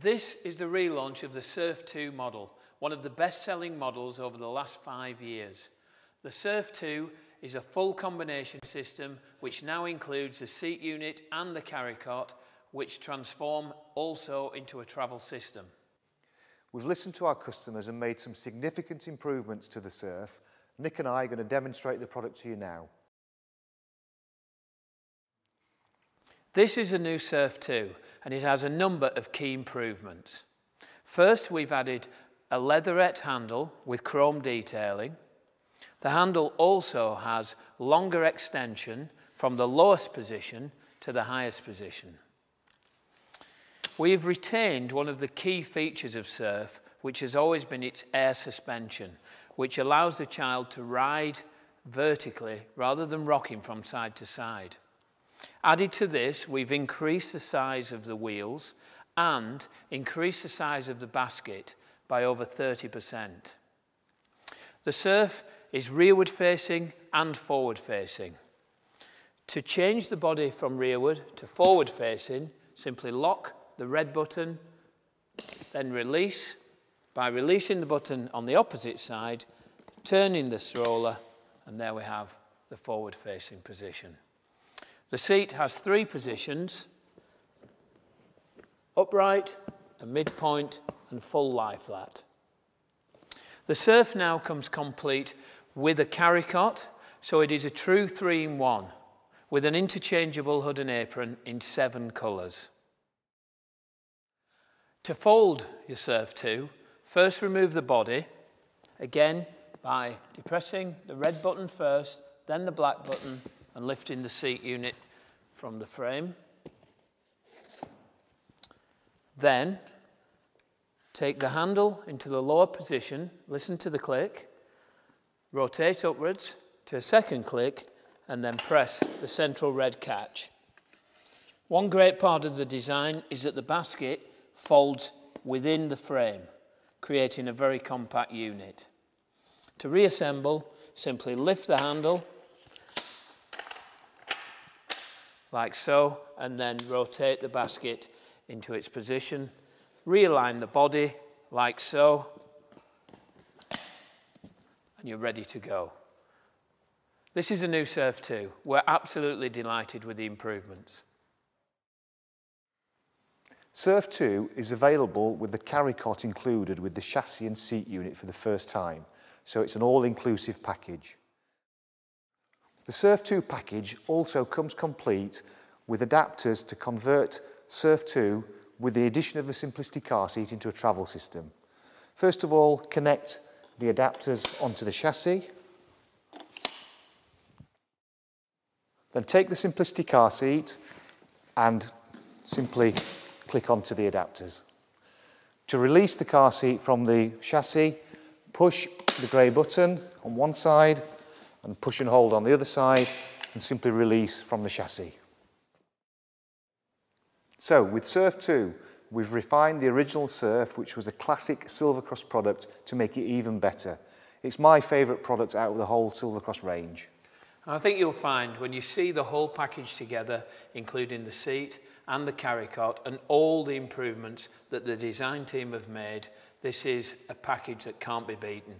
This is the relaunch of the Surf 2 model, one of the best-selling models over the last 5 years. The Surf 2 is a full combination system which now includes the seat unit and the carrycot, which transform also into a travel system. We've listened to our customers and made some significant improvements to the Surf. Nick and I are going to demonstrate the product to you now. This is the new Surf 2, and it has a number of key improvements. First, we've added a leatherette handle with chrome detailing. The handle also has longer extension from the lowest position to the highest position. We've retained one of the key features of Surf, which has always been its air suspension, which allows the child to ride vertically rather than rocking from side to side. Added to this, we've increased the size of the wheels and increased the size of the basket by over 30%. The Surf is rearward facing and forward facing. To change the body from rearward to forward facing, simply lock the red button, then release. By releasing the button on the opposite side, turning the stroller, and there we have the forward facing position. The seat has three positions: upright, a midpoint, and full lie flat. The Surf now comes complete with a carrycot, so it is a true 3-in-1 with an interchangeable hood and apron in 7 colours. To fold your Surf 2, first remove the body, again by depressing the red button first, then the black button, and lifting the seat unit from the frame. Then take the handle into the lower position, listen to the click, rotate upwards to a second click, and then press the central red catch. One great part of the design is that the basket folds within the frame, creating a very compact unit. To reassemble, simply lift the handle like so, and then rotate the basket into its position. Realign the body like so, and you're ready to go. This is a new Surf 2. We're absolutely delighted with the improvements. Surf 2 is available with the carrycot included with the chassis and seat unit for the first time, so it's an all-inclusive package. The Surf 2 package also comes complete with adapters to convert Surf 2 with the addition of the Simplicity car seat into a travel system. First of all, connect the adapters onto the chassis. Then take the Simplicity car seat and simply click onto the adapters. To release the car seat from the chassis, push the grey button on one side and push and hold on the other side, and simply release from the chassis. So with Surf 2, we've refined the original Surf, which was a classic Silver Cross product, to make it even better. It's my favourite product out of the whole Silver Cross range. I think you'll find when you see the whole package together, including the seat and the carrycot and all the improvements that the design team have made, this is a package that can't be beaten.